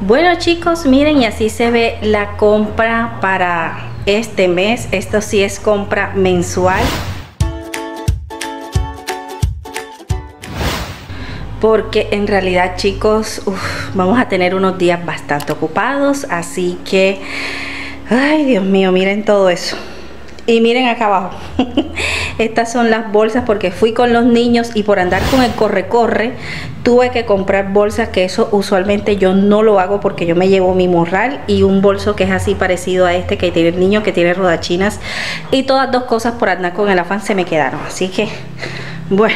Bueno chicos, miren, y así se ve la compra para este mes. Esto sí es compra mensual, porque en realidad chicos, vamos a tener unos días bastante ocupados, así que ay Dios mío, miren todo eso. Y miren acá abajo, estas son las bolsas porque fui con los niños y por andar con el corre-corre tuve que comprar bolsas, que eso usualmente yo no lo hago porque yo me llevo mi morral y un bolso que es así parecido a este que tiene el niño, que tiene rodachinas, y todas dos cosas por andar con el afán se me quedaron. Así que bueno,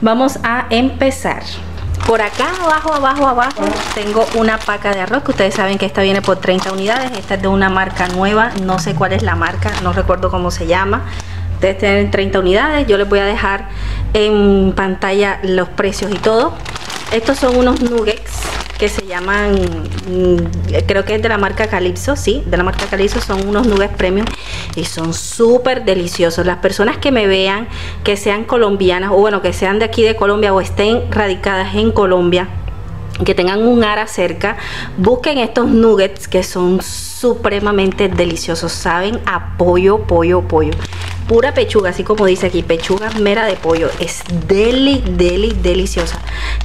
vamos a empezar. Por acá abajo tengo una paca de arroz que ustedes saben que esta viene por 30 unidades. Esta es de una marca nueva, no sé cuál es la marca, no recuerdo cómo se llama. Ustedes tienen 30 unidades, yo les voy a dejar en pantalla los precios y todo. Estos son unos nuggets que se llaman, creo que es de la marca Calypso, sí, de la marca Calypso. Son unos nuggets premium y son súper deliciosos. Las personas que me vean, que sean colombianas, o bueno, que sean de aquí de Colombia o estén radicadas en Colombia, que tengan un Ara cerca, busquen estos nuggets que son supremamente deliciosos, saben a pollo, pura pechuga, así como dice aquí, pechuga mera de pollo. Es deliciosa.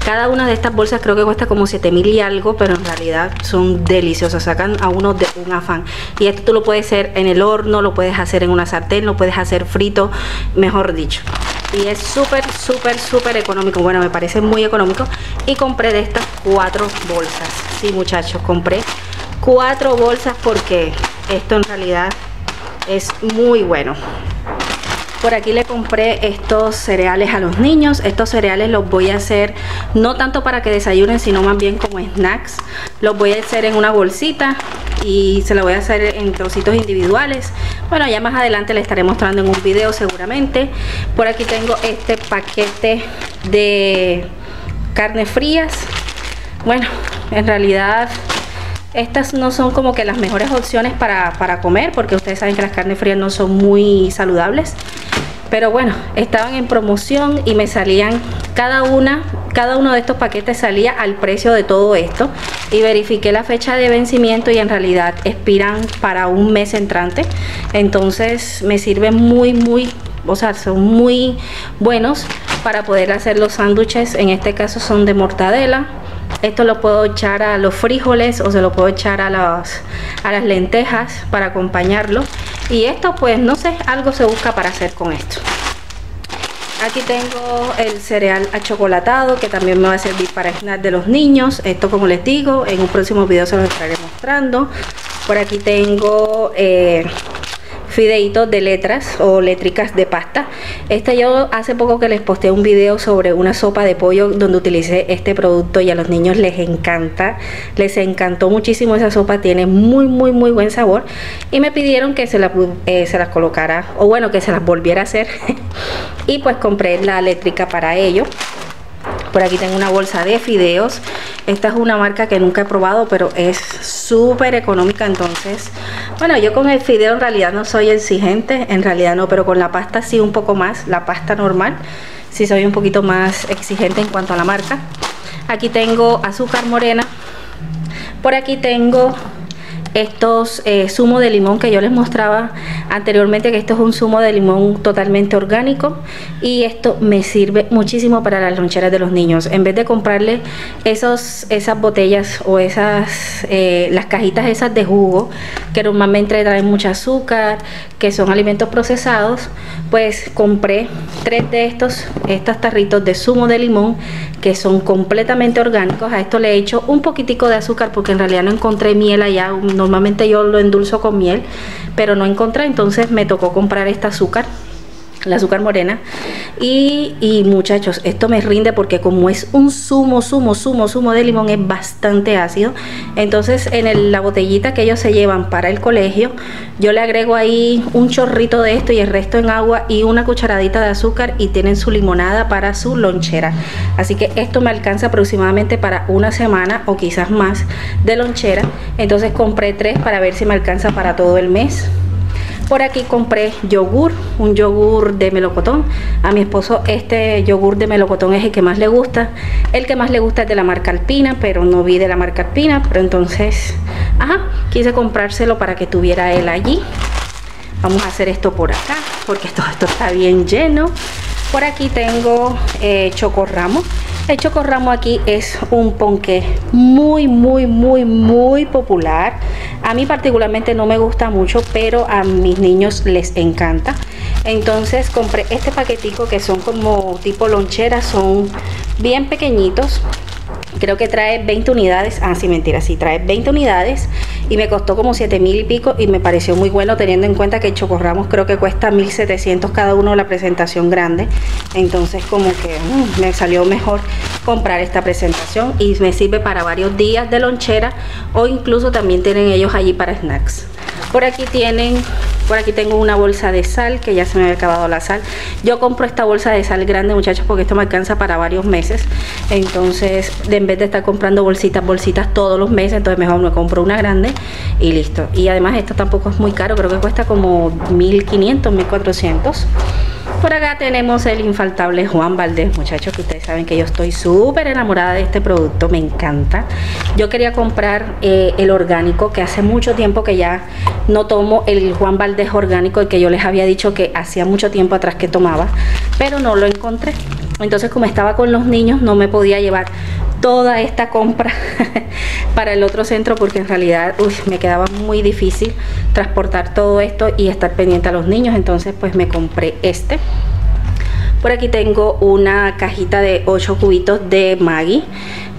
Cada una de estas bolsas creo que cuesta como 7.000 y algo, pero en realidad son deliciosas, sacan a uno de un afán. Y esto tú lo puedes hacer en el horno, lo puedes hacer en una sartén, lo puedes hacer frito, mejor dicho. Y es súper económico. Bueno, me parece muy económico. Y compré de estas 4 bolsas. Sí, muchachos, compré 4 bolsas porque esto en realidad es muy bueno. Por aquí le compré estos cereales a los niños. Estos cereales los voy a hacer no tanto para que desayunen, sino más bien como snacks. Los voy a hacer en una bolsita y se los voy a hacer en trocitos individuales. Bueno, ya más adelante les estaré mostrando en un video seguramente. Por aquí tengo este paquete de carnes frías. Bueno, en realidad estas no son como que las mejores opciones para comer, porque ustedes saben que las carnes frías no son muy saludables. Pero bueno, estaban en promoción y me salían cada uno de estos paquetes salía al precio de todo esto. Y verifiqué la fecha de vencimiento y en realidad expiran para un mes entrante. Entonces me sirven muy, o sea, son muy buenos para poder hacer los sándwiches. En este caso son de mortadela. Esto lo puedo echar a los frijoles o se lo puedo echar a las lentejas para acompañarlo. Y esto pues no sé, algo se busca para hacer con esto. Aquí tengo el cereal achocolatado que también me va a servir para snack de los niños. Esto, como les digo, en un próximo video se los estaré mostrando. Por aquí tengo fideitos de letras o letricas de pasta. Esta yo hace poco que les posté un video sobre una sopa de pollo donde utilicé este producto y a los niños les encanta, les encantó muchísimo esa sopa, tiene muy buen sabor y me pidieron que se las colocara, o bueno, que se las volviera a hacer y pues compré la eléctrica para ello. Por aquí tengo una bolsa de fideos. Esta es una marca que nunca he probado, pero es súper económica. Entonces, bueno, yo con el fideo en realidad no soy exigente, en realidad no, pero con la pasta sí un poco más, la pasta normal, sí soy un poquito más exigente en cuanto a la marca. Aquí tengo azúcar morena. Por aquí tengo estos zumo de limón que yo les mostraba anteriormente, que esto es un zumo de limón totalmente orgánico y esto me sirve muchísimo para las loncheras de los niños. En vez de comprarle esas botellas o las cajitas esas de jugo que normalmente traen mucho azúcar, que son alimentos procesados, pues compré 3 de estos tarritos de zumo de limón que son completamente orgánicos. A esto le he hecho un poquitico de azúcar porque en realidad no encontré miel allá. Normalmente yo lo endulzo con miel, pero no encontré, entonces me tocó comprar este azúcar, la azúcar morena. Y muchachos, esto me rinde porque como es un zumo de limón, es bastante ácido. Entonces en la botellita que ellos se llevan para el colegio, yo le agrego ahí un chorrito de esto y el resto en agua y una cucharadita de azúcar y tienen su limonada para su lonchera. Así que esto me alcanza aproximadamente para una semana o quizás más de lonchera. Entonces compré 3 para ver si me alcanza para todo el mes. Por aquí compré yogur, un yogur de melocotón. A mi esposo este yogur de melocotón es el que más le gusta. El que más le gusta es de la marca Alpina, pero no vi de la marca Alpina, pero entonces, ajá, quise comprárselo para que tuviera él allí. Vamos a hacer esto por acá, porque todo esto está bien lleno. Por aquí tengo chocorramo. El chocorramo aquí es un ponqué muy popular. A mí particularmente no me gusta mucho, pero a mis niños les encanta. Entonces compré este paquetico que son como tipo loncheras, son bien pequeñitos. Creo que trae 20 unidades, ah sí, mentira, sí trae 20 unidades y me costó como 7.000 y pico y me pareció muy bueno teniendo en cuenta que el chocorramos creo que cuesta 1.700 cada uno la presentación grande. Entonces como que me salió mejor comprar esta presentación y me sirve para varios días de lonchera o incluso también tienen ellos allí para snacks. Por aquí tienen, por aquí tengo una bolsa de sal que ya se me había acabado la sal. Yo compro esta bolsa de sal grande, muchachos, porque esto me alcanza para varios meses. Entonces, en vez de estar comprando bolsitas todos los meses, entonces mejor me compro una grande y listo. Y además esto tampoco es muy caro, creo que cuesta como 1.500, 1.400. Por acá tenemos el infaltable Juan Valdés, muchachos, que ustedes saben que yo estoy súper enamorada de este producto, me encanta. Yo quería comprar el orgánico, que hace mucho tiempo que ya no tomo el Juan Valdés orgánico, el que yo les había dicho que hacía mucho tiempo atrás que tomaba, pero no lo encontré. Entonces, como estaba con los niños, no me podía llevar toda esta compra para el otro centro porque en realidad me quedaba muy difícil transportar todo esto y estar pendiente a los niños. Entonces pues me compré este. Por aquí tengo una cajita de 8 cubitos de Maggi,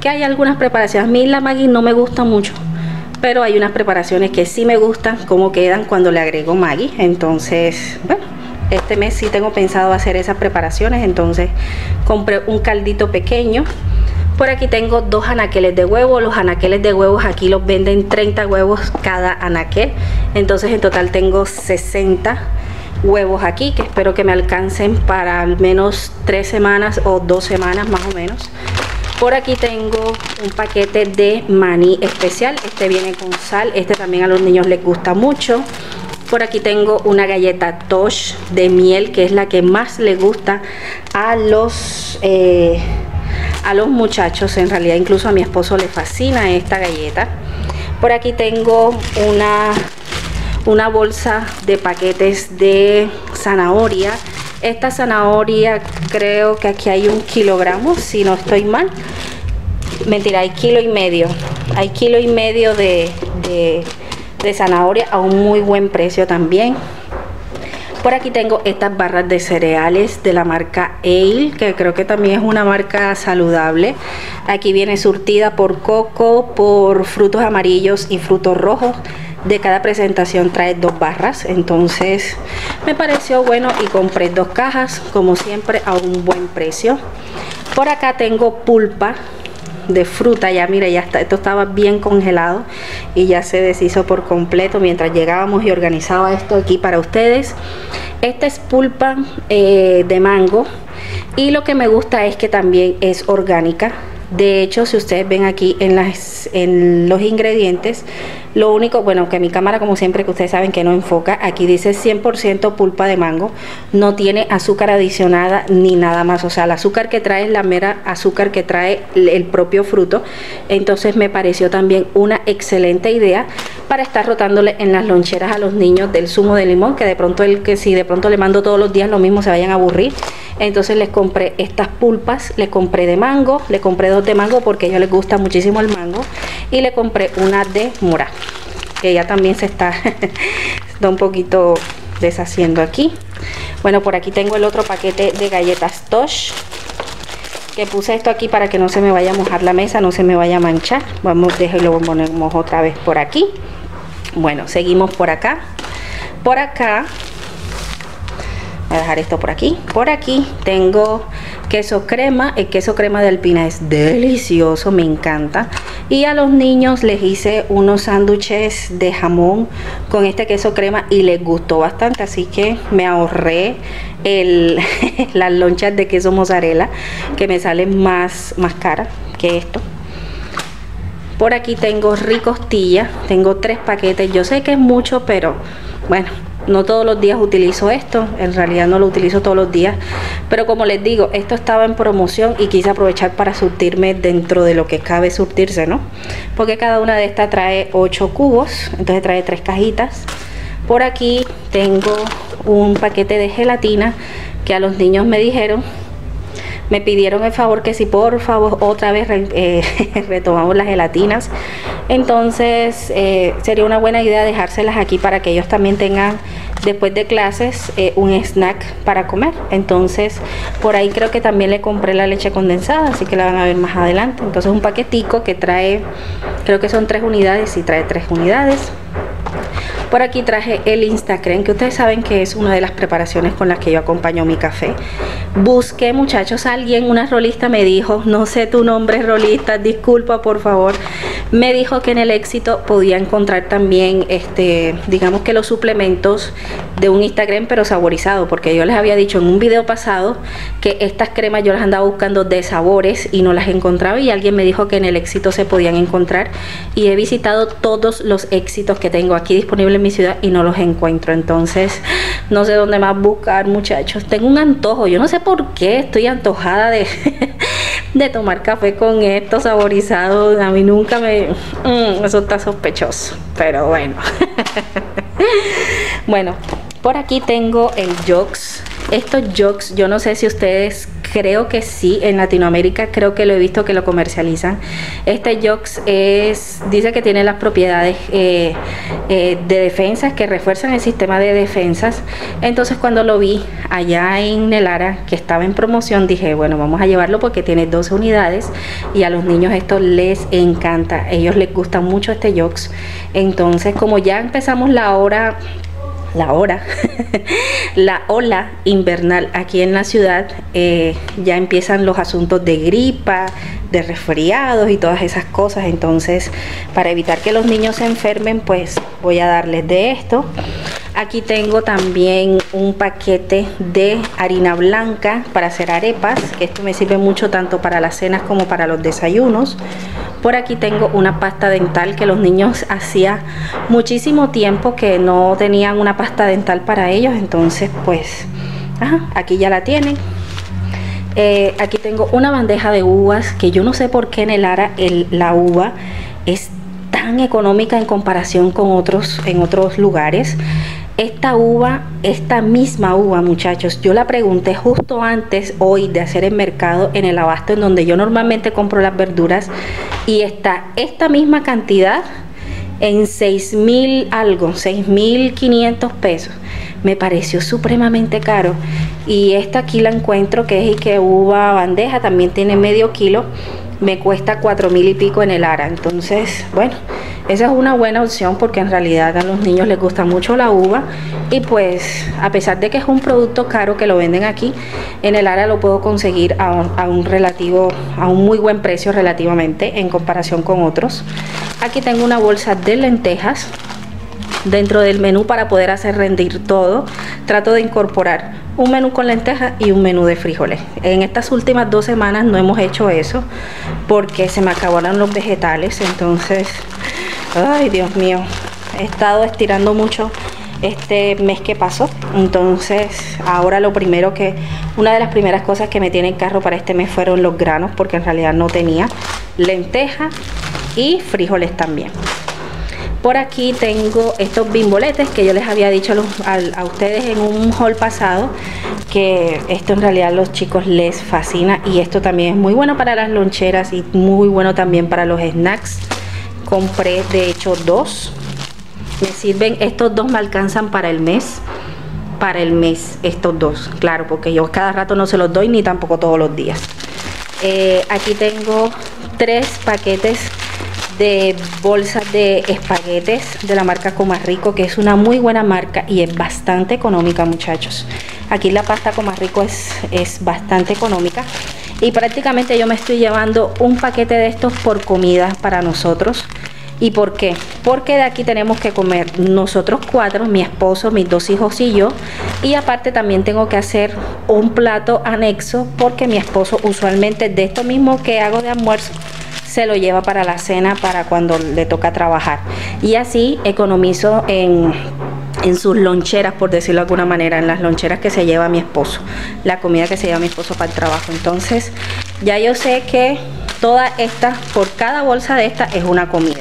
que hay algunas preparaciones. A mí la Maggi no me gusta mucho, pero hay unas preparaciones que sí me gustan cómo quedan cuando le agrego Maggi. Entonces bueno, este mes sí tengo pensado hacer esas preparaciones, entonces compré un caldito pequeño. Por aquí tengo 2 anaqueles de huevo. Los anaqueles de huevos aquí los venden 30 huevos cada anaquel. Entonces en total tengo 60 huevos aquí, que espero que me alcancen para al menos 3 semanas o 2 semanas más o menos. Por aquí tengo un paquete de maní especial. Este viene con sal, este también a los niños les gusta mucho. Por aquí tengo una galleta Tosh de miel, que es la que más le gusta a los muchachos. En realidad incluso a mi esposo le fascina esta galleta. Por aquí tengo una bolsa de paquetes de zanahoria. Esta zanahoria creo que aquí hay 1 kilogramo, si no estoy mal. Mentira, hay 1,5 kilos. Hay 1,5 kilos de zanahoria a un muy buen precio también. Por aquí tengo estas barras de cereales de la marca Ale, que creo que también es una marca saludable. Aquí viene surtida por coco, por frutos amarillos y frutos rojos. De cada presentación trae 2 barras, entonces me pareció bueno y compré 2 cajas, como siempre a un buen precio. Por acá tengo pulpa de fruta, ya mire, ya está, esto estaba bien congelado y ya se deshizo por completo mientras llegábamos y organizaba esto aquí para ustedes. Esta es pulpa de mango y lo que me gusta es que también es orgánica. De hecho, si ustedes ven aquí en los ingredientes, lo único, bueno, que mi cámara como siempre, que ustedes saben que no enfoca, aquí dice 100% pulpa de mango, no tiene azúcar adicionada ni nada más. O sea, el azúcar que trae es la mera azúcar que trae el propio fruto. Entonces me pareció también una excelente idea para estar rotándole en las loncheras a los niños del zumo de limón, que de pronto si de pronto le mando todos los días lo mismo se vayan a aburrir. Entonces les compré estas pulpas, les compré de mango, le compré 2 de mango porque a ellos les gusta muchísimo el mango y le compré una de mora, que ya también se está, está un poquito deshaciendo aquí. Bueno, por aquí tengo el otro paquete de galletas Tosh, que puse esto aquí para que no se me vaya a mojar la mesa, no se me vaya a manchar. Vamos, déjelo, ponemos otra vez por aquí. Bueno, seguimos por acá. Por acá voy a dejar esto por aquí. Por aquí tengo queso crema. El queso crema de Alpina es delicioso, me encanta. Y a los niños les hice unos sándwiches de jamón con este queso crema y les gustó bastante, así que me ahorré las lonchas de queso mozzarella, que me salen más caras que esto. Por aquí tengo ricostilla, tengo 3 paquetes. Yo sé que es mucho, pero bueno, no todos los días utilizo esto. En realidad no lo utilizo todos los días, pero como les digo, esto estaba en promoción y quise aprovechar para surtirme dentro de lo que cabe surtirse, ¿no? Porque cada una de estas trae 8 cubos, entonces trae 3 cajitas. Por aquí tengo un paquete de gelatina que a los niños me dijeron, me pidieron el favor que si por favor otra vez retomamos las gelatinas. Entonces sería una buena idea dejárselas aquí para que ellos también tengan después de clases un snack para comer. Entonces por ahí creo que también le compré la leche condensada, así que la van a ver más adelante. Entonces un paquetico que trae, creo que son 3 unidades, y trae 3 unidades. Por aquí traje el Instacrem, que ustedes saben que es una de las preparaciones con las que yo acompaño mi café. Busqué, muchachos, alguien, una rolista me dijo, no sé tu nombre rolista, disculpa por favor, me dijo que en El Éxito podía encontrar también, digamos que los suplementos de un Instacrem pero saborizado, porque yo les había dicho en un video pasado que estas cremas yo las andaba buscando de sabores y no las encontraba, y alguien me dijo que en El Éxito se podían encontrar, y he visitado todos los Éxitos que tengo aquí disponibles en mi ciudad y no los encuentro. Entonces no sé dónde más buscar, muchachos. Tengo un antojo, yo no sé por qué estoy antojada de tomar café con esto saborizado. A mí nunca me... eso está sospechoso, pero bueno. Bueno, por aquí tengo el Jox. Estos Jox, yo no sé si ustedes, creo que sí, en Latinoamérica creo que lo he visto que lo comercializan. Este Jox es, dice que tiene las propiedades de defensas, que refuerzan el sistema de defensas. Entonces cuando lo vi allá en el Ara, que estaba en promoción, dije, bueno, vamos a llevarlo porque tiene 12 unidades y a los niños esto les encanta. A ellos les gusta mucho este Jox. Entonces como ya empezamos la ola invernal aquí en la ciudad, ya empiezan los asuntos de gripa, de resfriados y todas esas cosas. Entonces para evitar que los niños se enfermen, pues voy a darles de esto. Aquí tengo también un paquete de harina blanca para hacer arepas, que esto me sirve mucho tanto para las cenas como para los desayunos. Por aquí tengo una pasta dental que los niños hacía muchísimo tiempo que no tenían una pasta dental para ellos. Entonces pues, ajá, aquí ya la tienen. Aquí tengo una bandeja de uvas, que yo no sé por qué en el Ara la uva es tan económica en comparación con otros lugares. Esta uva, esta misma uva, muchachos, yo la pregunté justo antes hoy de hacer el mercado en el abasto en donde yo normalmente compro las verduras, y está esta misma cantidad en 6.500 pesos. Me pareció supremamente caro, y esta aquí la encuentro, que es y que uva bandeja, también tiene medio kilo, me cuesta 4.000 y pico en el Ara. Entonces bueno, esa es una buena opción porque en realidad a los niños les gusta mucho la uva, y pues a pesar de que es un producto caro que lo venden aquí en el Ara, lo puedo conseguir a un muy buen precio relativamente en comparación con otros. Aquí tengo una bolsa de lentejas. Dentro del menú, para poder hacer rendir todo, trato de incorporar un menú con lentejas y un menú de frijoles. En estas últimas 2 semanas no hemos hecho eso porque se me acabaron los vegetales. Entonces, ay Dios mío, he estado estirando mucho este mes que pasó. Entonces ahora una de las primeras cosas que me tiene el carro para este mes fueron los granos, porque en realidad no tenía lentejas y frijoles también. Por aquí tengo estos bimboletes que yo les había dicho a ustedes en un haul pasado, que esto en realidad a los chicos les fascina, y esto también es muy bueno para las loncheras y muy bueno también para los snacks. Compré de hecho 2, me sirven, estos 2 me alcanzan para el mes. Estos 2, claro, porque yo cada rato no se los doy, ni tampoco todos los días. Aquí tengo 3 paquetes de bolsas de espaguetes de la marca Comarrico, que es una muy buena marca y es bastante económica, muchachos. Aquí la pasta Comarrico es bastante económica, y prácticamente yo me estoy llevando un paquete de estos por comida para nosotros. ¿Y por qué? Porque de aquí tenemos que comer nosotros 4, mi esposo, mis 2 hijos y yo. Y aparte también tengo que hacer un plato anexo, porque mi esposo usualmente de esto mismo que hago de almuerzo se lo lleva para la cena, para cuando le toca trabajar. Y así economizo en sus loncheras, por decirlo de alguna manera, en las loncheras que se lleva mi esposo, la comida que se lleva mi esposo para el trabajo. Entonces ya yo sé que todas estas, por cada bolsa de estas es una comida.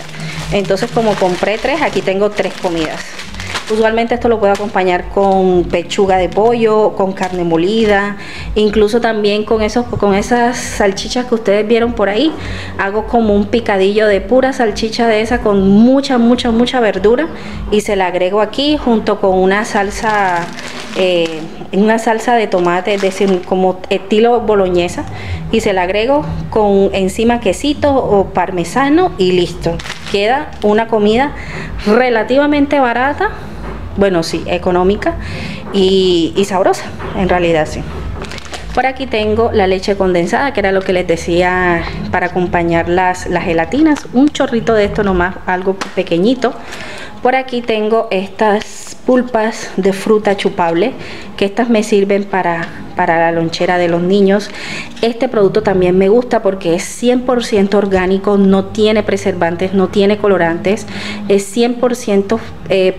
Entonces, como compré tres, aquí tengo tres comidas. Usualmente esto lo puedo acompañar con pechuga de pollo, con carne molida, incluso también con esas salchichas que ustedes vieron por ahí. Hago como un picadillo de pura salchicha de esa con mucha verdura y se la agrego aquí junto con una salsa de tomate, es decir, como estilo boloñesa, y se la agrego con encima quesito o parmesano y listo. Queda una comida relativamente barata, bueno, sí, económica y sabrosa, en realidad, sí. Por aquí tengo la leche condensada, que era lo que les decía, para acompañar las gelatinas. Un chorrito de esto nomás, algo pequeñito. Por aquí tengo estas pulpas de fruta chupable, que estas me sirven para la lonchera de los niños. Este producto también me gusta porque es 100% orgánico, no tiene preservantes, no tiene colorantes, es 100%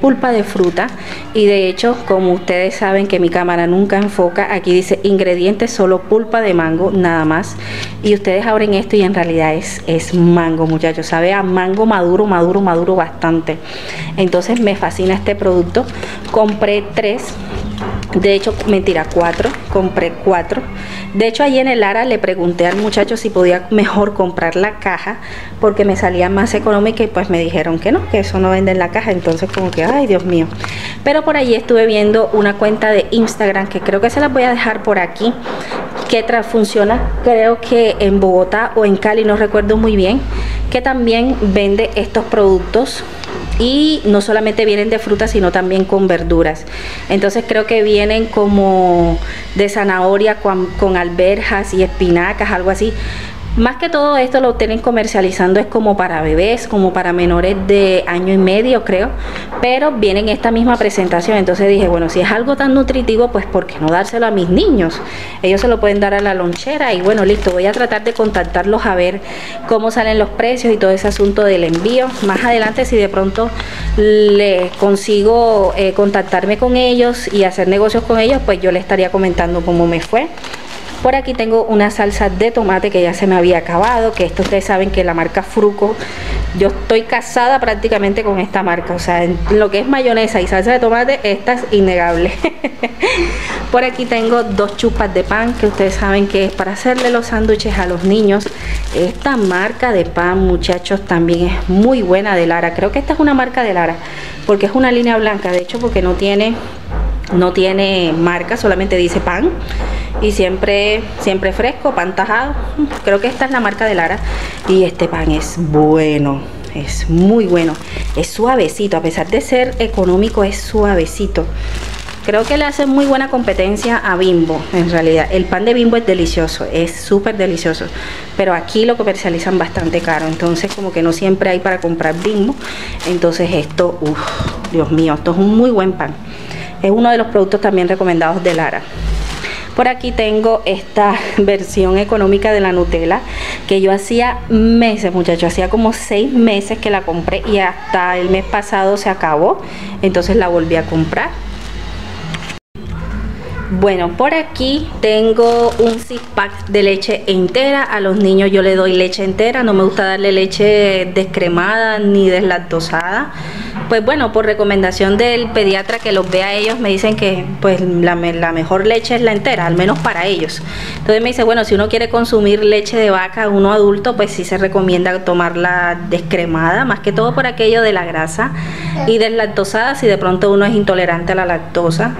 pulpa de fruta. Y de hecho, como ustedes saben que mi cámara nunca enfoca, aquí dice ingredientes solo pulpa de mango, nada más. Y ustedes abren esto y en realidad es mango, muchachos, sabe a mango maduro bastante. Entonces me fascina este producto. Compré tres, de hecho, mentira, cuatro. Compré cuatro. De hecho, allí en el Ara le pregunté al muchacho si podía mejor comprar la caja, porque me salía más económica, y pues me dijeron que no, que eso no venden la caja. Entonces como que, ay, Dios mío. Pero por allí estuve viendo una cuenta de Instagram, que creo que se las voy a dejar por aquí, que funciona, creo que en Bogotá o en Cali, no recuerdo muy bien, que también vende estos productos. Y no solamente vienen de frutas, sino también con verduras. Entonces creo que vienen como de zanahoria con alberjas y espinacas, algo así. Más que todo esto lo tienen comercializando es como para bebés, como para menores de 1 año y medio, creo. Pero vienen esta misma presentación. Entonces dije, bueno, si es algo tan nutritivo, pues ¿por qué no dárselo a mis niños? Ellos se lo pueden dar a la lonchera. Y bueno, listo, voy a tratar de contactarlos a ver cómo salen los precios y todo ese asunto del envío. Más adelante, si de pronto le consigo contactarme con ellos y hacer negocios con ellos, pues yo les estaría comentando cómo me fue. Por aquí tengo una salsa de tomate que ya se me había acabado, que esto ustedes saben que la marca Fruco, yo estoy casada prácticamente con esta marca, o sea, en lo que es mayonesa y salsa de tomate, esta es innegable. Por aquí tengo dos chupas de pan, que ustedes saben que es para hacerle los sándwiches a los niños. Esta marca de pan, muchachos, también es muy buena, de Lara. Creo que esta es una marca de Lara, porque es una línea blanca, de hecho, porque no tiene marca, solamente dice pan, y siempre fresco, pan tajado. Creo que esta es la marca de Lara, y este pan es bueno, es muy bueno, es suavecito, a pesar de ser económico, es suavecito. Creo que le hace muy buena competencia a Bimbo, en realidad. El pan de Bimbo es delicioso, es súper delicioso, pero aquí lo comercializan bastante caro, entonces como que no siempre hay para comprar Bimbo. Entonces esto, uff, Dios mío, esto es un muy buen pan. Es uno de los productos también recomendados de Lara. Por aquí tengo esta versión económica de la Nutella, que yo hacía meses, muchachos, hacía como 6 meses que la compré, y hasta el mes pasado se acabó, entonces la volví a comprar. Bueno, por aquí tengo un 6-pack de leche entera. A los niños yo le doy leche entera, no me gusta darle leche descremada ni deslactosada. Pues bueno, por recomendación del pediatra que los vea a ellos, me dicen que pues la mejor leche es la entera, al menos para ellos. Entonces me dice, bueno, si uno quiere consumir leche de vaca, uno adulto, pues sí se recomienda tomarla descremada, más que todo por aquello de la grasa, y deslactosada si de pronto uno es intolerante a la lactosa,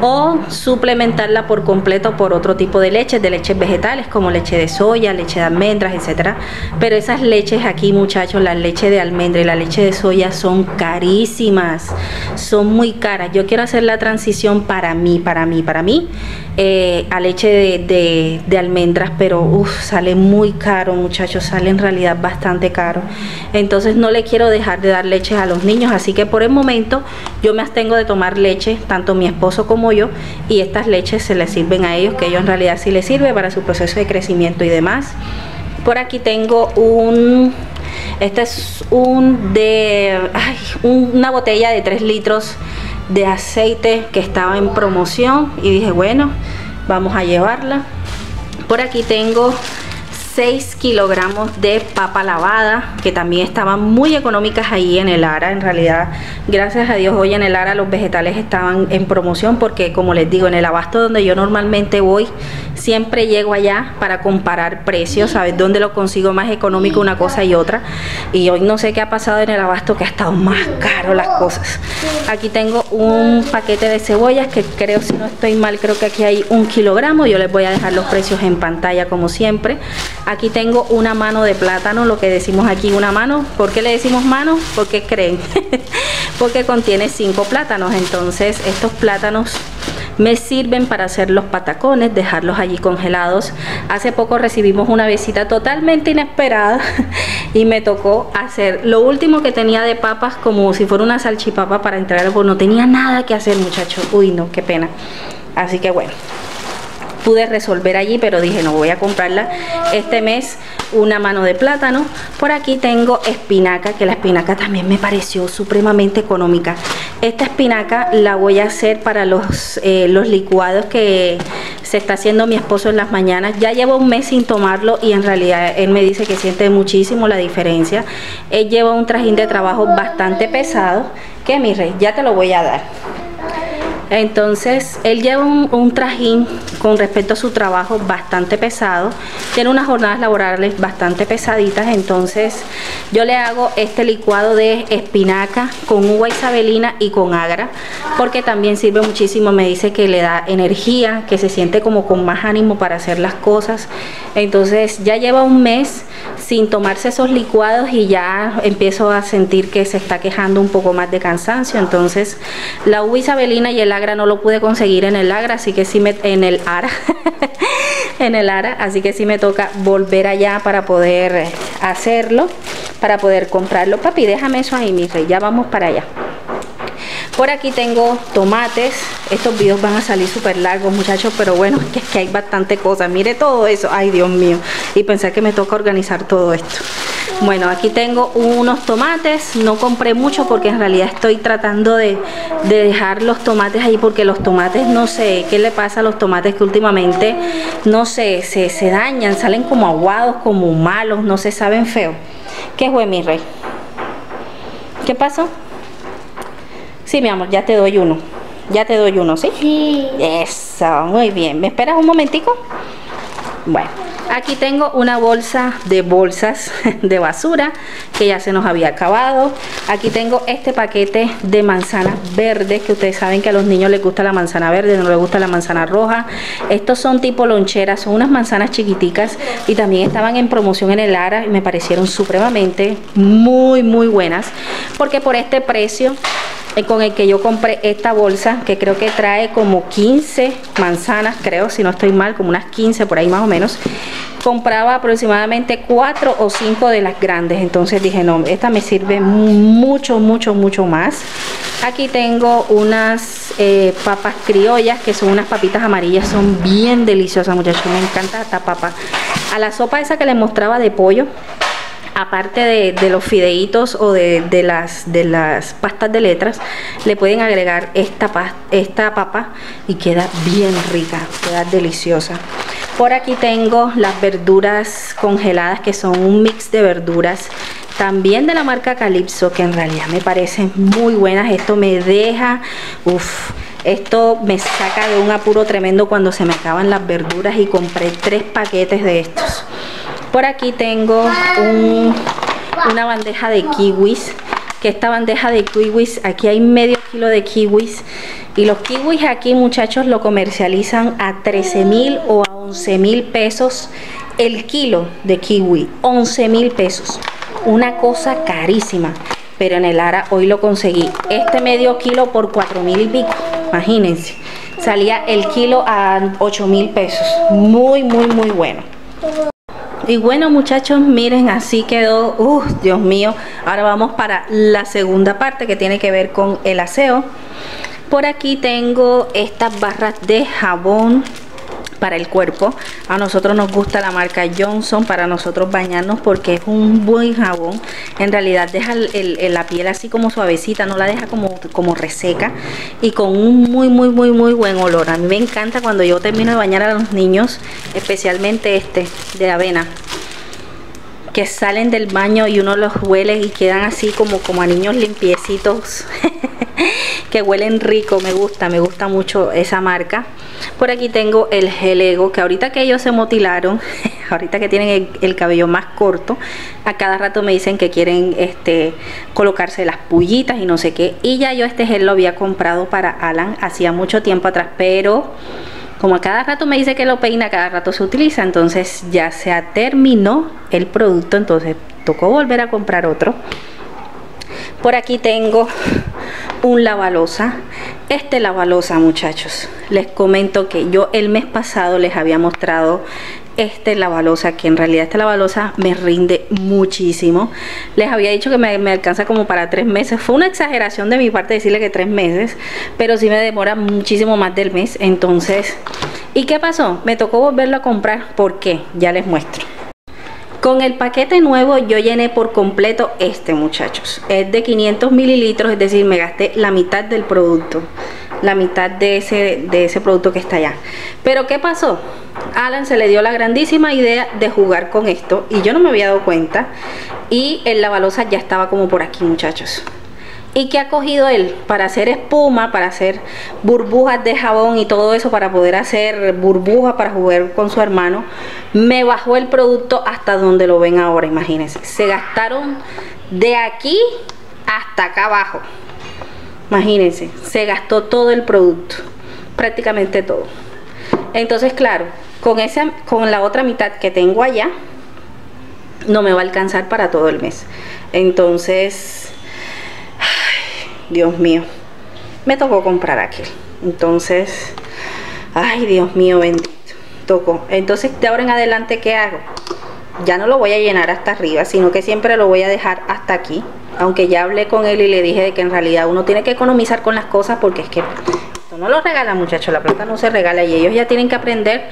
o suplementarla por completo por otro tipo de leches vegetales como leche de soya, leche de almendras, etcétera. Pero esas leches aquí, muchachos, la leche de almendra y la leche de soya son carísimas, son muy caras. Yo quiero hacer la transición para mí a leche de almendras, pero sale muy caro, muchachos, sale en realidad bastante caro. Entonces no le quiero dejar de dar leches a los niños, así que por el momento yo me abstengo de tomar leche, tanto mi esposo como yo, y estas leches se les sirven a ellos, que ellos en realidad sí les sirve para su proceso de crecimiento y demás. Por aquí tengo un... Este es un de... Ay, una botella de 3 litros de aceite que estaba en promoción. Y dije, bueno, vamos a llevarla. Por aquí tengo 6 kilogramos de papa lavada, que también estaban muy económicas ahí en el Ara. En realidad, gracias a Dios, hoy en el Ara los vegetales estaban en promoción, porque como les digo, en el abasto donde yo normalmente voy, siempre llego allá para comparar precios, saber dónde lo consigo más económico una cosa y otra. Y hoy no sé qué ha pasado en el abasto, que ha estado más caro las cosas. Aquí tengo un paquete de cebollas que creo, si no estoy mal, creo que aquí hay 1 kilogramo. Yo les voy a dejar los precios en pantalla como siempre. Aquí tengo una mano de plátano, lo que decimos aquí una mano. ¿Por qué le decimos mano? Porque creen, porque contiene 5 plátanos. Entonces estos plátanos me sirven para hacer los patacones, dejarlos allí congelados. Hace poco recibimos una visita totalmente inesperada y me tocó hacer lo último que tenía de papas, como si fuera una salchipapa para entregar, porque no tenía nada que hacer, muchachos. Uy, no, qué pena. Así que bueno, pude resolver allí, pero dije, no, voy a comprarla este mes una mano de plátano. Por aquí tengo espinaca, que la espinaca también me pareció supremamente económica. Esta espinaca la voy a hacer para los licuados que se está haciendo mi esposo en las mañanas. Ya llevo un mes sin tomarlo y en realidad él me dice que siente muchísimo la diferencia. Él lleva un trajín de trabajo bastante pesado, que mi rey, ya te lo voy a dar. Entonces, él lleva un trajín con respecto a su trabajo bastante pesado. Tiene unas jornadas laborales bastante pesaditas. Entonces, yo le hago este licuado de espinaca con uva isabelina y con agra, porque también sirve muchísimo. Me dice que le da energía, que se siente como con más ánimo para hacer las cosas. Entonces, ya lleva un mes sin tomarse esos licuados y ya empiezo a sentir que se está quejando un poco más de cansancio. Entonces, la uva isabelina y el agra no lo pude conseguir en el Ara, así que sí me en el Ara, así que sí me toca volver allá para poder hacerlo, para poder comprarlo. Papi, déjame eso ahí, mi rey, ya vamos para allá. Por aquí tengo tomates. Estos videos van a salir súper largos, muchachos, pero bueno, es que hay bastante cosas. Mire todo eso, ay Dios mío, y pensé que me toca organizar todo esto. Bueno, aquí tengo unos tomates. No compré mucho porque en realidad estoy tratando de dejar los tomates ahí, porque los tomates, no sé qué le pasa a los tomates, que últimamente, no sé, se dañan, salen como aguados, como malos, no se saben feo. ¿Qué fue, mi rey? ¿Qué pasó? Sí, mi amor, ya te doy uno. Ya te doy uno, ¿sí? Sí. Eso, muy bien. ¿Me esperas un momentico? Bueno, aquí tengo una bolsa de bolsas de basura que ya se nos había acabado. Aquí tengo este paquete de manzanas verdes, que ustedes saben que a los niños les gusta la manzana verde, no les gusta la manzana roja. Estos son tipo loncheras, son unas manzanas chiquiticas y también estaban en promoción en el Ara y me parecieron supremamente muy buenas, porque por este precio con el que yo compré esta bolsa, que creo que trae como 15 manzanas, creo, si no estoy mal, como unas 15 por ahí más o menos, compraba aproximadamente 4 o 5 de las grandes. Entonces dije, no, esta me sirve mucho más. Aquí tengo unas papas criollas, que son unas papitas amarillas, son bien deliciosas, muchachos, me encanta esta papa. A la sopa esa que les mostraba de pollo, aparte de los fideitos o de las pastas de letras, le pueden agregar esta papa y queda bien rica, queda deliciosa. Por aquí tengo las verduras congeladas, que son un mix de verduras también de la marca Calypso, que en realidad me parecen muy buenas. Esto me deja, uff, esto me saca de un apuro tremendo cuando se me acaban las verduras, y compré 3 paquetes de estos. Por aquí tengo una bandeja de kiwis, que esta bandeja de kiwis, aquí hay medio kilo de kiwis, y los kiwis aquí, muchachos, lo comercializan a 13.000 o a 11.000 pesos el kilo de kiwi, 11.000 pesos, una cosa carísima. Pero en el Ara hoy lo conseguí, este medio kilo por 4.000 y pico, imagínense, salía el kilo a 8.000 pesos, muy bueno. Y bueno, muchachos, miren, así quedó. Dios mío, ahora vamos para la segunda parte, que tiene que ver con el aseo. Por aquí tengo estas barras de jabón para el cuerpo. A nosotros nos gusta la marca Johnson para nosotros bañarnos porque es un buen jabón. En realidad deja la piel así como suavecita, no la deja como reseca, y con un muy buen olor. A mí me encanta cuando yo termino de bañar a los niños, especialmente este de avena, que salen del baño y uno los huele y quedan así como a niños limpiecitos que huelen rico. Me gusta mucho esa marca. Por aquí tengo el gel Ego, que ahorita que ellos se motilaron, ahorita que tienen el cabello más corto, a cada rato me dicen que quieren colocarse las pullitas y no sé qué, y ya yo este gel lo había comprado para Alan hacía mucho tiempo atrás, pero como a cada rato me dice que lo peina, a cada rato se utiliza, entonces ya se terminó el producto, entonces tocó volver a comprar otro. Por aquí tengo un lavalosa. Este lavalosa, muchachos, les comento que yo el mes pasado les había mostrado este lavalosa, que en realidad este lavalosa me rinde muchísimo. Les había dicho que me alcanza como para 3 meses. Fue una exageración de mi parte decirle que 3 meses, pero sí me demora muchísimo más del mes. Entonces, ¿y qué pasó? Me tocó volverlo a comprar. ¿Por qué? Ya les muestro. Con el paquete nuevo yo llené por completo este, muchachos. Es de 500 mililitros, es decir, me gasté la mitad del producto, la mitad de ese producto que está allá. Pero ¿qué pasó? Alan se le dio la grandísima idea de jugar con esto y yo no me había dado cuenta, y el lavalosa ya estaba como por aquí, muchachos. ¿Y qué ha cogido él? Para hacer espuma, para hacer burbujas de jabón y todo eso, para poder hacer burbujas para jugar con su hermano, me bajó el producto hasta donde lo ven ahora. Imagínense, se gastaron de aquí hasta acá abajo. Imagínense, se gastó todo el producto, prácticamente todo. Entonces, claro, con la otra mitad que tengo allá, no me va a alcanzar para todo el mes. Entonces, ay, Dios mío, me tocó comprar aquel. Entonces, ay, Dios mío, bendito, tocó. Entonces, de ahora en adelante, ¿qué hago? Ya no lo voy a llenar hasta arriba, sino que siempre lo voy a dejar hasta aquí. Aunque ya hablé con él y le dije de que en realidad uno tiene que economizar con las cosas, porque es que esto no lo regala, muchachos, la plata no se regala, y ellos ya tienen que aprender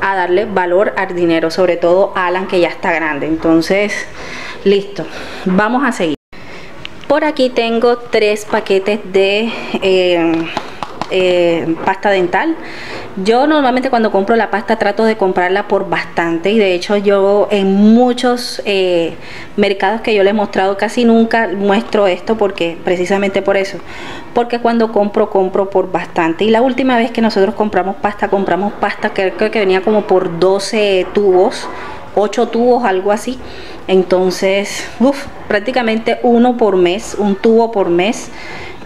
a darle valor al dinero, sobre todo Alan, que ya está grande. Entonces, listo, vamos a seguir. Por aquí tengo 3 paquetes de pasta dental. Yo normalmente cuando compro la pasta trato de comprarla por bastante, y de hecho yo en muchos mercados que yo les he mostrado casi nunca muestro esto, porque precisamente por eso, porque cuando compro por bastante. Y la última vez que nosotros compramos pasta creo que venía como por 12 tubos, 8 tubos, algo así. Entonces, prácticamente uno por mes, un tubo por mes,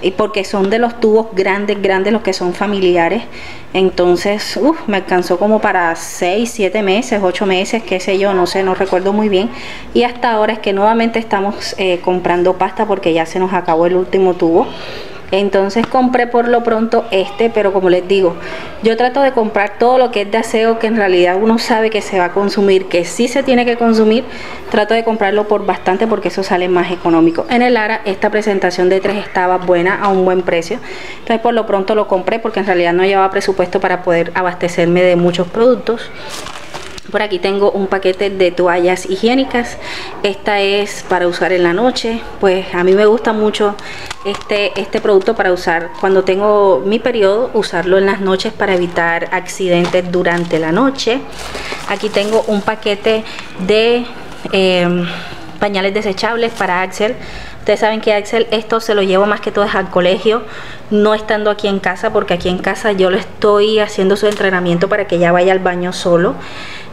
y porque son de los tubos grandes, los que son familiares. Entonces, me alcanzó como para 6, 7 meses, 8 meses, qué sé yo, no sé, no recuerdo muy bien. Y hasta ahora es que nuevamente estamos comprando pasta, porque ya se nos acabó el último tubo. Entonces compré por lo pronto este, pero como les digo, yo trato de comprar todo lo que es de aseo, que en realidad uno sabe que se va a consumir, que sí se tiene que consumir. Trato de comprarlo por bastante porque eso sale más económico. En el Ara esta presentación de 3 estaba buena, a un buen precio. Entonces por lo pronto lo compré, porque en realidad no llevaba presupuesto para poder abastecerme de muchos productos. Por aquí tengo un paquete de toallas higiénicas. Esta es para usar en la noche. Pues a mí me gusta mucho este producto para usar cuando tengo mi periodo, usarlo en las noches para evitar accidentes durante la noche. Aquí tengo un paquete de pañales desechables para Axel. Ustedes saben que Axel, esto se lo llevo más que todo al colegio, no estando aquí en casa, porque aquí en casa yo lo estoy haciendo su entrenamiento para que ya vaya al baño solo.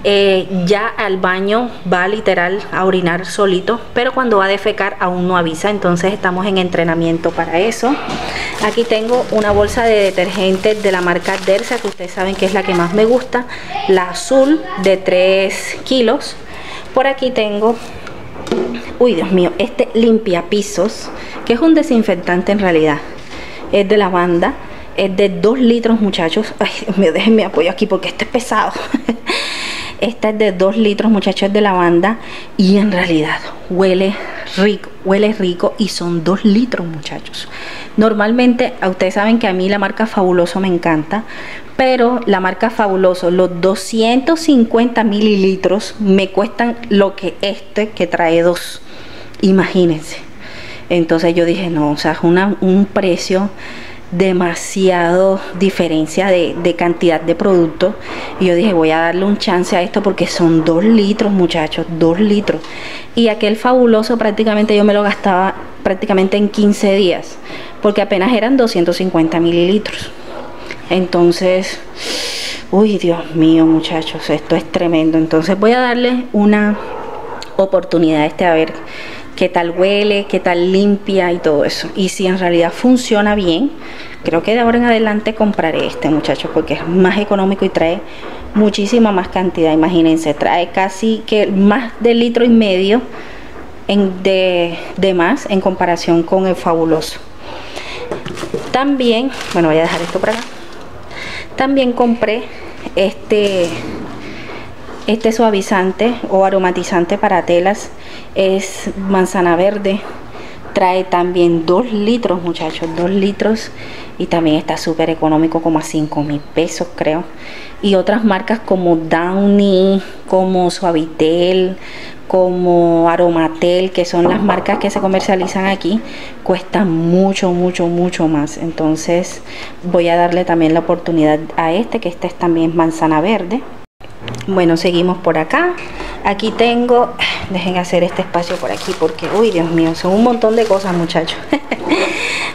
Ya al baño va literal a orinar solito, pero cuando va a defecar aún no avisa, entonces estamos en entrenamiento para eso. Aquí tengo una bolsa de detergente de la marca Dersa, que ustedes saben que es la que más me gusta, la azul de 3 kilos. Por aquí tengo... uy, Dios mío, este limpiapisos, que es un desinfectante en realidad, es de lavanda, es de 2 litros, muchachos. Ay, Dios mío, déjenme apoyo aquí porque este es pesado. Esta es de 2 litros, muchachos, de lavanda, y en realidad huele rico, huele rico y son 2 litros, muchachos. Normalmente, ustedes saben que a mí la marca Fabuloso me encanta, pero la marca Fabuloso, los 250 mililitros me cuestan lo que este, que trae 2. Imagínense. Entonces yo dije, no, o sea, es un precio demasiado diferencia de cantidad de producto, y yo dije, voy a darle un chance a esto porque son 2 litros, muchachos, 2 litros. Y aquel Fabuloso prácticamente yo me lo gastaba prácticamente en 15 días porque apenas eran 250 mililitros. Entonces, uy, Dios mío, muchachos, esto es tremendo. Entonces voy a darle una oportunidad a este, a ver qué tal huele, qué tal limpia y todo eso. Y si en realidad funciona bien, creo que de ahora en adelante compraré este, muchachos, porque es más económico y trae muchísima más cantidad. Imagínense, trae casi que más de 1,5 litros de más en comparación con el Fabuloso. También, bueno, voy a dejar esto para acá. También compré este suavizante o aromatizante para telas, es manzana verde, trae también 2 litros, muchachos, 2 litros, y también está súper económico, como a 5.000 pesos, creo. Y otras marcas como Downy, como Suavitel, como Aromatel, que son las marcas que se comercializan aquí, cuestan mucho, mucho, mucho más. Entonces voy a darle también la oportunidad a este, que este es también manzana verde. Bueno, seguimos por acá. Aquí tengo, dejen hacer este espacio por aquí porque, uy, Dios mío, son un montón de cosas, muchachos.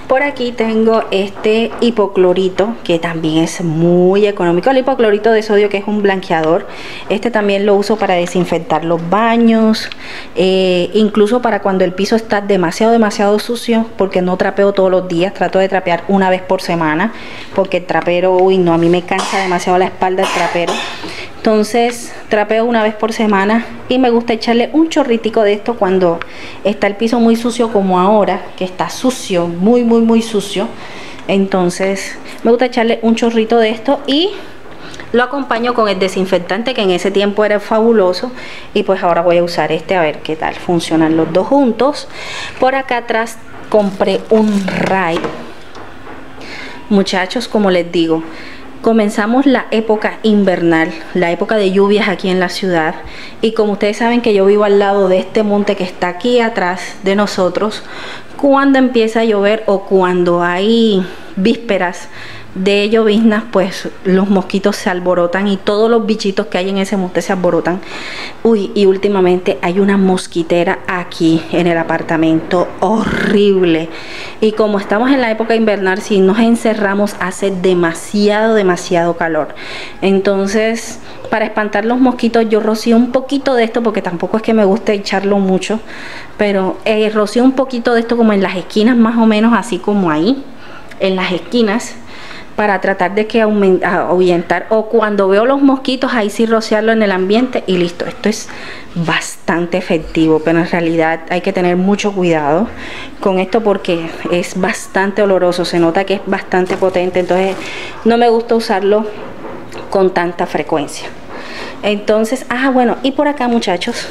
Por aquí tengo este hipoclorito, que también es muy económico, el hipoclorito de sodio, que es un blanqueador. Este también lo uso para desinfectar los baños, incluso para cuando el piso está demasiado sucio, porque no trapeo todos los días, trato de trapear una vez por semana, porque el trapero, uy, no, a mí me cansa demasiado la espalda el trapero. Entonces trapeo una vez por semana y me gusta echarle un chorritico de esto cuando está el piso muy sucio, como ahora que está sucio, muy sucio. Entonces me gusta echarle un chorrito de esto y lo acompaño con el desinfectante, que en ese tiempo era Fabuloso, y pues ahora voy a usar este, a ver qué tal funcionan los dos juntos. Por acá atrás compré un Raid, muchachos. Como les digo, comenzamos la época invernal, la época de lluvias aquí en la ciudad, y como ustedes saben que yo vivo al lado de este monte que está aquí atrás de nosotros, cuando empieza a llover o cuando hay vísperas de lloviznas, pues los mosquitos se alborotan y todos los bichitos que hay en ese monte se alborotan. Uy, y últimamente hay una mosquitera aquí en el apartamento horrible, y como estamos en la época invernal, si nos encerramos hace demasiado calor. Entonces, para espantar los mosquitos, yo rocío un poquito de esto, porque tampoco es que me guste echarlo mucho, pero rocío un poquito de esto como en las esquinas, más o menos así como ahí en las esquinas, para tratar de que ahuyentar, o cuando veo los mosquitos, ahí sí rociarlo en el ambiente y listo. Esto es bastante efectivo, pero en realidad hay que tener mucho cuidado con esto porque es bastante oloroso, se nota que es bastante potente, entonces no me gusta usarlo con tanta frecuencia. Entonces, bueno, y por acá, muchachos,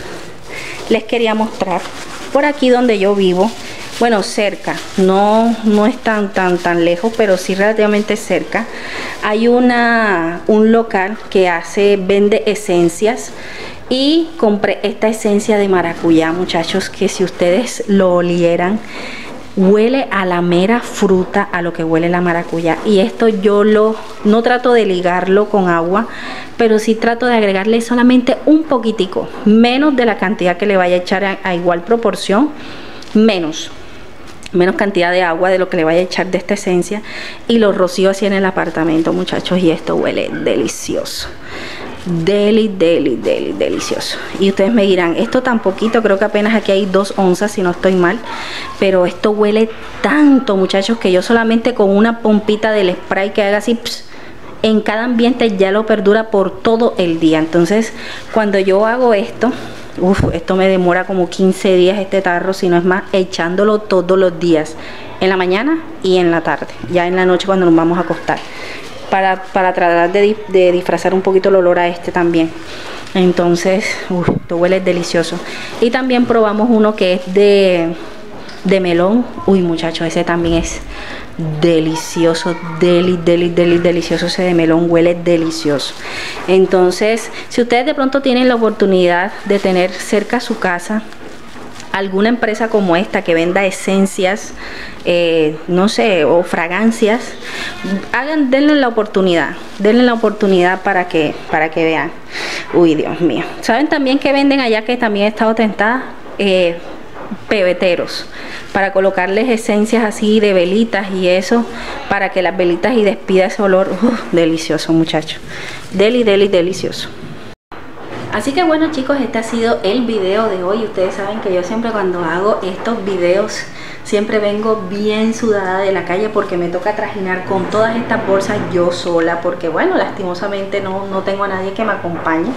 les quería mostrar, por aquí donde yo vivo, bueno, cerca, no es tan lejos, pero sí relativamente cerca, hay un local que vende esencias, y compré esta esencia de maracuyá, muchachos, que si ustedes lo olieran, huele a la mera fruta, a lo que huele la maracuyá. Y esto yo no trato de ligarlo con agua, pero sí trato de agregarle solamente un poquitico, menos de la cantidad que le vaya a echar, a igual proporción, menos cantidad de agua de lo que le vaya a echar de esta esencia, y lo rocío así en el apartamento, muchachos, y esto huele delicioso, delicioso. Y ustedes me dirán, esto tan poquito, creo que apenas aquí hay 2 onzas si no estoy mal, pero esto huele tanto, muchachos, que yo solamente con una pompita del spray que haga así, pss, en cada ambiente ya lo perdura por todo el día. Entonces cuando yo hago esto, uf, esto me demora como 15 días este tarro, si no es más, echándolo todos los días, en la mañana y en la tarde, ya en la noche cuando nos vamos a acostar, para tratar de disfrazar un poquito el olor a este también. Entonces, uf, esto huele delicioso. Y también probamos uno que es de melón. Uy, muchachos, ese también es delicioso, delicioso. Ese de melón huele delicioso. Entonces, si ustedes de pronto tienen la oportunidad de tener cerca su casa alguna empresa como esta que venda esencias, no sé, o fragancias, denle la oportunidad, para que, vean. Uy, Dios mío. ¿Saben también que venden allá, que también he estado tentada? Pebeteros, para colocarles esencias así de velitas y eso, para que las velitas y despida ese olor. Delicioso, muchachos, delicioso. Así que bueno, chicos, este ha sido el video de hoy. Ustedes saben que yo siempre, cuando hago estos videos, siempre vengo bien sudada de la calle, porque me toca trajinar con todas estas bolsas yo sola, porque bueno, lastimosamente no tengo a nadie que me acompañe.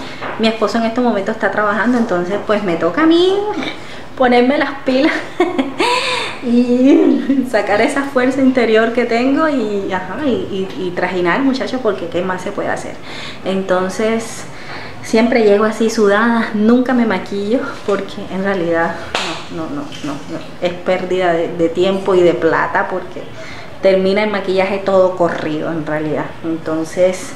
Mi esposo en estos momentos está trabajando, entonces pues me toca a mí ponerme las pilas y sacar esa fuerza interior que tengo y trajinar, muchachos, porque qué más se puede hacer. Entonces siempre llego así sudada, nunca me maquillo, porque en realidad no, es pérdida de tiempo y de plata, porque termina el maquillaje todo corrido en realidad. Entonces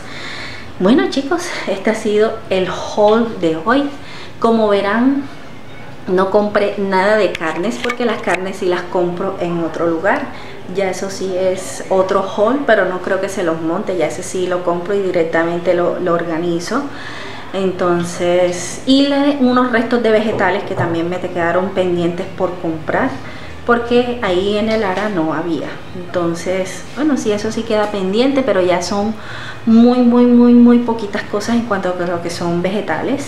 bueno, chicos, este ha sido el haul de hoy. Como verán, no compré nada de carnes, porque las carnes sí las compro en otro lugar. Ya eso sí es otro haul, pero no creo que se los monte. Ya ese sí lo compro y directamente lo organizo. Entonces, y unos restos de vegetales que también me quedaron pendientes por comprar, porque ahí en el Ara no había. Entonces, bueno, sí, eso sí queda pendiente, pero ya son muy poquitas cosas en cuanto a lo que son vegetales.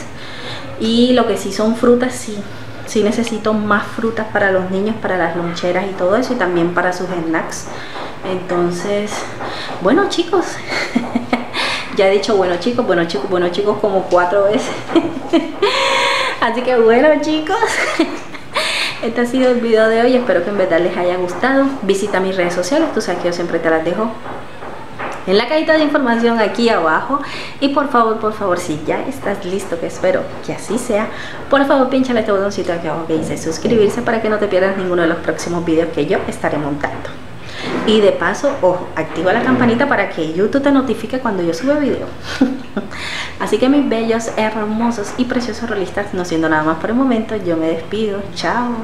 Y lo que sí son frutas, sí necesito más frutas para los niños, para las loncheras y todo eso, y también para sus snacks. Entonces, bueno, chicos, ya he dicho bueno chicos como 4 veces. Así que bueno, chicos, este ha sido el video de hoy. Espero que en verdad les haya gustado. Visita mis redes sociales, tú sabes que yo siempre te las dejo en la cajita de información aquí abajo. Y por favor, si ya estás listo, que espero que así sea, por favor pínchale este botoncito aquí abajo que dice suscribirse, para que no te pierdas ninguno de los próximos videos que yo estaré montando. Y de paso, ojo, activa la campanita para que YouTube te notifique cuando yo suba video. Así que mis bellos, hermosos y preciosos realistas, no siendo nada más por el momento, yo me despido. Chao.